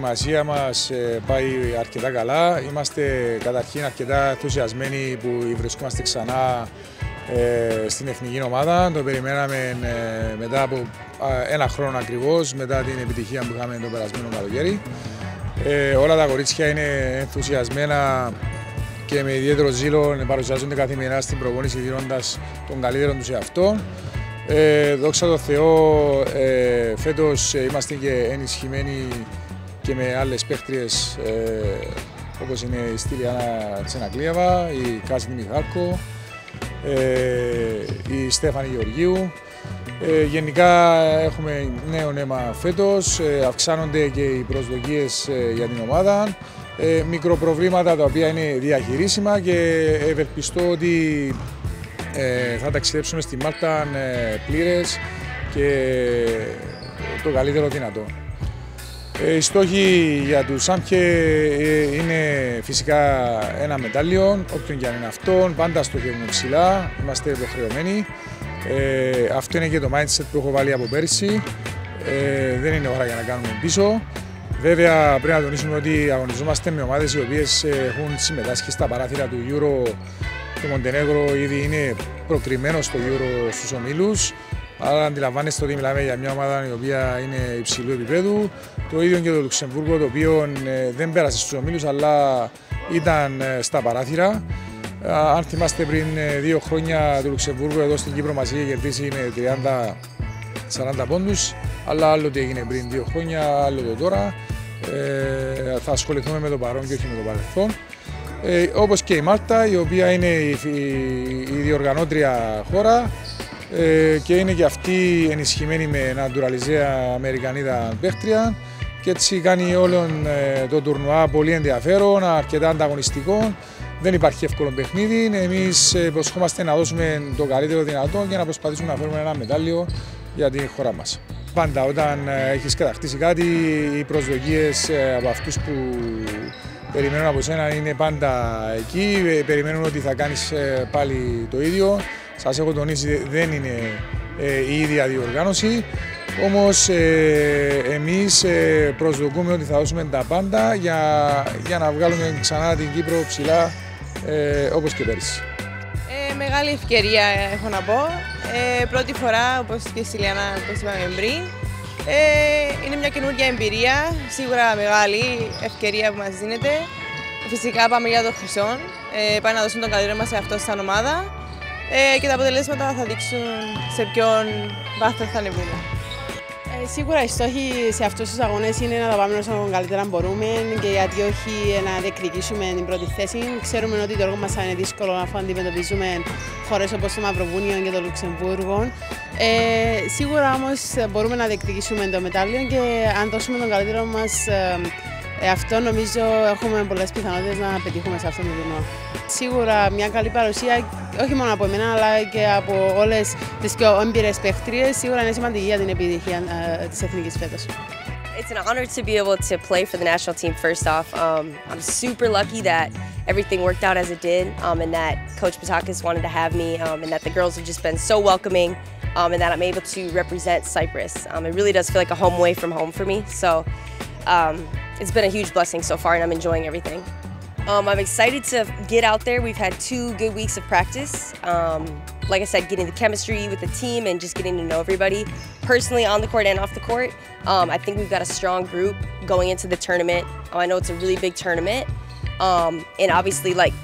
προετοιμασία μας πάει αρκετά καλά. Είμαστε καταρχήν αρκετά ενθουσιασμένοι που βρισκόμαστε ξανά στην εθνική ομάδα. Το περιμέναμε μετά από ένα χρόνο ακριβώς, μετά την επιτυχία που είχαμε το περασμένο καλοκαίρι. Όλα τα κορίτσια είναι ενθουσιασμένα και με ιδιαίτερο ζήλο παρουσιάζονται καθημερινά στην προπόνηση δίνοντας τον καλύτερο τους εαυτό. Δόξα τω Θεώ, φέτος είμαστε και ενισχυμένοι και με άλλες παίχτριες όπως είναι η Στυλιανά Τσενακλίαβα, η Κάσιν Μιχάκο, η Στέφανη Γεωργίου. Γενικά έχουμε νέο αίμα φέτος, αυξάνονται και οι προσδοκίες για την ομάδα. Μικροπροβλήματα τα οποία είναι διαχειρίσιμα και ευελπιστώ ότι θα ταξιδέψουμε στη Μάλτα πλήρες και το καλύτερο δυνατό. Οι στόχοι για τους ΑΜΚΕ είναι φυσικά ένα μετάλλιο, όποιον και αν είναι αυτόν, πάντα στοχεύουμε ψηλά, είμαστε υποχρεωμένοι. Αυτό είναι και το mindset που έχω βάλει από πέρσι, δεν είναι ώρα για να κάνουμε πίσω. Βέβαια πρέπει να τονίσουμε ότι αγωνιζόμαστε με ομάδες οι οποίες έχουν συμμετάσχει στα παράθυρα του Euro. Το Montenegro ήδη είναι προκριμένο στο Euro στους ομίλους, αλλά αντιλαμβάνεστε ότι μιλάμε για μια ομάδα η οποία είναι υψηλού επίπεδου. Το ίδιο και το Λουξεμβούργο, το οποίο δεν πέρασε στους ομίλους αλλά ήταν στα παράθυρα. Αν θυμάστε, πριν 2 χρόνια το Λουξεμβούργο εδώ στην Κύπρο μας είχε κερδίσει με 30-40 πόντους, αλλά άλλο τι έγινε πριν 2 χρόνια, άλλο το τώρα. Θα ασχοληθούμε με το παρόν και όχι με το παρελθόν. Όπως και η Μάλτα, η οποία είναι η διοργανώτρια χώρα και είναι και αυτή ενισχυμένη με νατουραλιζέα Αμερικανίδα παίχτρια και έτσι κάνει όλο το τουρνουά πολύ ενδιαφέρον, αρκετά ανταγωνιστικό. Δεν υπάρχει εύκολο παιχνίδι. Εμείς προσχόμαστε να δώσουμε το καλύτερο δυνατό και να προσπαθήσουμε να φέρουμε ένα μετάλλιο για την χώρα μας. Πάντα όταν έχεις κατακτήσει κάτι, οι προσδοκίες από αυτούς που περιμένουν από σένα είναι πάντα εκεί, περιμένουν ότι θα κάνεις πάλι το ίδιο. Σας έχω τονίσει, δεν είναι η ίδια διοργάνωση, όμως εμείς προσδοκούμε ότι θα δώσουμε τα πάντα για να βγάλουμε ξανά την Κύπρο ψηλά όπως και πέρυσι. Μεγάλη ευκαιρία έχω να πω, πρώτη φορά όπως και η Στυλιανά, όπως είπαμε πριν. Είναι μια καινούργια εμπειρία, σίγουρα μεγάλη ευκαιρία που μας δίνεται. Φυσικά πάμε για το χρυσό, πάμε να δώσουμε τον καλύτερο μας εαυτό στην ομάδα και τα αποτελέσματα θα δείξουν σε ποιον βάθος θα ανεβούμε. Σίγουρα οι στόχοι σε αυτούς τους αγώνες είναι να τα πάμε όσο καλύτερα μπορούμε και γιατί όχι να διεκδικήσουμε την πρώτη θέση. Ξέρουμε ότι το έργο μας θα είναι δύσκολο αφού αντιμετωπίζουμε χώρες όπως το Μαυροβούνιο και το Λουξεμβούργο. Σίγουρα όμως μπορούμε να διεκδικήσουμε το μετάλλιο και αν δώσουμε τον καλύτερο μας αυτό, νομίζω έχουμε πολλές πιθανότητες να πετύχουμε σε αυτό το τουρνουά. Σίγουρα μια καλή παρουσία, όχι μόνο από εμένα αλλά και από όλες τις πιο έμπειρες παίχτριες, σίγουρα είναι σημαντική για την επιτυχία της εθνικής φέτος. It's an honor to be able to play for the national team first off. I'm super lucky that everything worked out as it did and that Coach Patakis wanted to have me and that the girls have just been so welcoming and that I'm able to represent Cyprus. It really does feel like a home away from home for me. So it's been a huge blessing so far and I'm enjoying everything. I'm excited to get out there. We've had 2 good weeks of practice. Like I said, getting the chemistry with the team and just getting to know everybody personally on the court and off the court. I think we've got a strong group going into the tournament. I know it's a really big tournament. And obviously, like,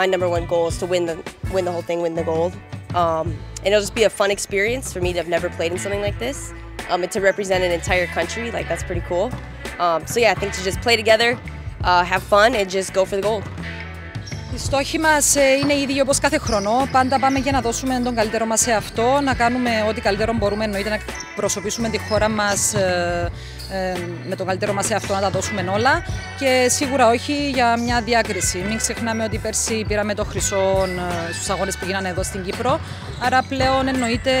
my number 1 goal is to win the whole thing, win the gold. And it'll just be a fun experience for me to have never played in something like this. And to represent an entire country, like, that's pretty cool. So yeah, I think to just play together, have fun and just go for the gold. Οι στόχοι μας είναι ίδιοι όπως κάθε χρόνο. Πάντα πάμε για να δώσουμε τον καλύτερό μας σε αυτό, να κάνουμε ό,τι καλύτερο μπορούμε, εννοείται να προσωπήσουμε τη χώρα μας με τον καλύτερό μας σε αυτό, να τα δώσουμε όλα και σίγουρα όχι για μια διάκριση. Μην ξεχνάμε ότι πέρσι πήραμε το χρυσό στους αγώνες που γίνανε εδώ στην Κύπρο, άρα πλέον εννοείται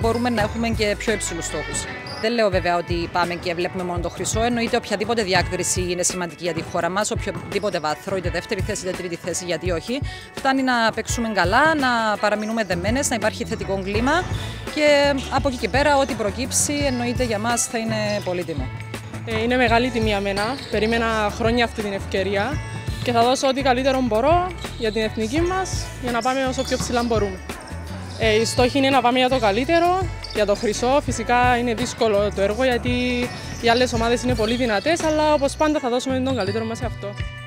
μπορούμε να έχουμε και πιο υψηλούς στόχους. Δεν λέω βέβαια ότι πάμε και βλέπουμε μόνο το χρυσό, εννοείται οποιαδήποτε διάκριση είναι σημαντική για τη χώρα μας, οποιοδήποτε βάθρο, είτε δεύτερη θέση, είτε τρίτη θέση, γιατί όχι. Φτάνει να παίξουμε καλά, να παραμείνουμε δεμένες, να υπάρχει θετικό κλίμα και από εκεί και πέρα ό,τι προκύψει εννοείται για μας θα είναι πολύτιμο. Είναι μεγάλη τιμή για μένα. Περίμενα χρόνια αυτή την ευκαιρία και θα δώσω ό,τι καλύτερο μπορώ για την εθνική μας για να πάμε όσο πιο ψηλά μπορούμε. Η στόχη είναι να πάμε για το καλύτερο, για το χρυσό. Φυσικά είναι δύσκολο το έργο γιατί οι άλλες ομάδες είναι πολύ δυνατές, αλλά όπως πάντα θα δώσουμε τον καλύτερο μας σε αυτό.